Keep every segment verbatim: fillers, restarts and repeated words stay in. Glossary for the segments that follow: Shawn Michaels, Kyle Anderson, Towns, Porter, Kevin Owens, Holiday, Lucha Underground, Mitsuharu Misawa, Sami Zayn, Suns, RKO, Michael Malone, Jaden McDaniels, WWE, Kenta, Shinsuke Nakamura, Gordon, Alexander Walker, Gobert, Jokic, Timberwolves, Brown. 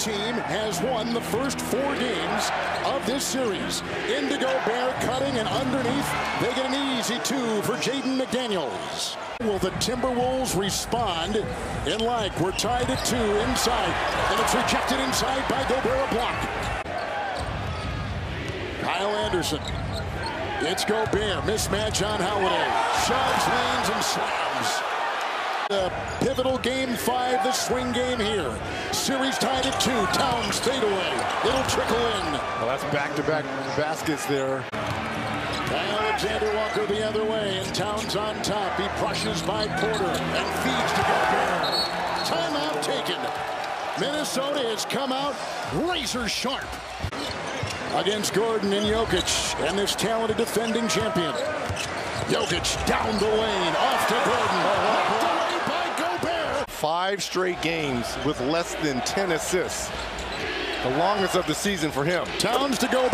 team has won the first four games of this series. Into Gobert, cutting and underneath. They get an easy two for Jaden McDaniels. Will the Timberwolves respond? And like, we're tied at two inside. And it's rejected inside by Gobert, a block. Kyle Anderson. It's Gobert. Mismatch on Holiday. Shoves, lanes, and slams. The pivotal game five, the swing game here. Series tied at two. Towns fade away. It'll trickle in. Well, that's back-to-back baskets there. Alexander Walker the other way, and Towns on top. He brushes by Porter and feeds to Gobert. Timeout taken. Minnesota has come out razor sharp against Gordon and Jokic and this talented defending champion. Jokic down the lane, off to Gordon. Knocked away by Gobert. Five straight games with less than ten assists. The longest of the season for him. Towns to Gobert,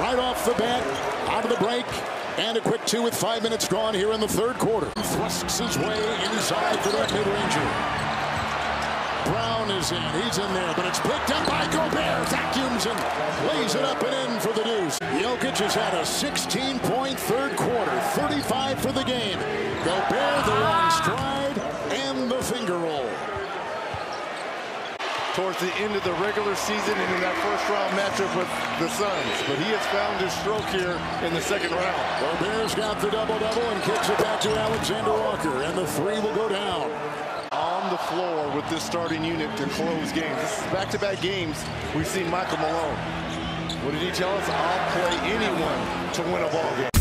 right off the bat, out of the break, and a quick two with five minutes gone here in the third quarter. Thrusts his way inside for that mid-ranger. Brown is in, he's in there, but it's picked up by Gobert. Vacuums and lays it up and in for the deuce. Jokic has had a sixteen-point third quarter, thirty-five for the game. Gobert, the long stride, and the finger roll. Towards the end of the regular season and in that first round matchup with the Suns. But he has found his stroke here in the second round. Gobert's got the double-double and kicks it back to Alexander Walker. And the three will go down. On the floor with this starting unit to close games. This is back-to-back games we've seen Michael Malone. What did he tell us? I'll play anyone to win a ball game.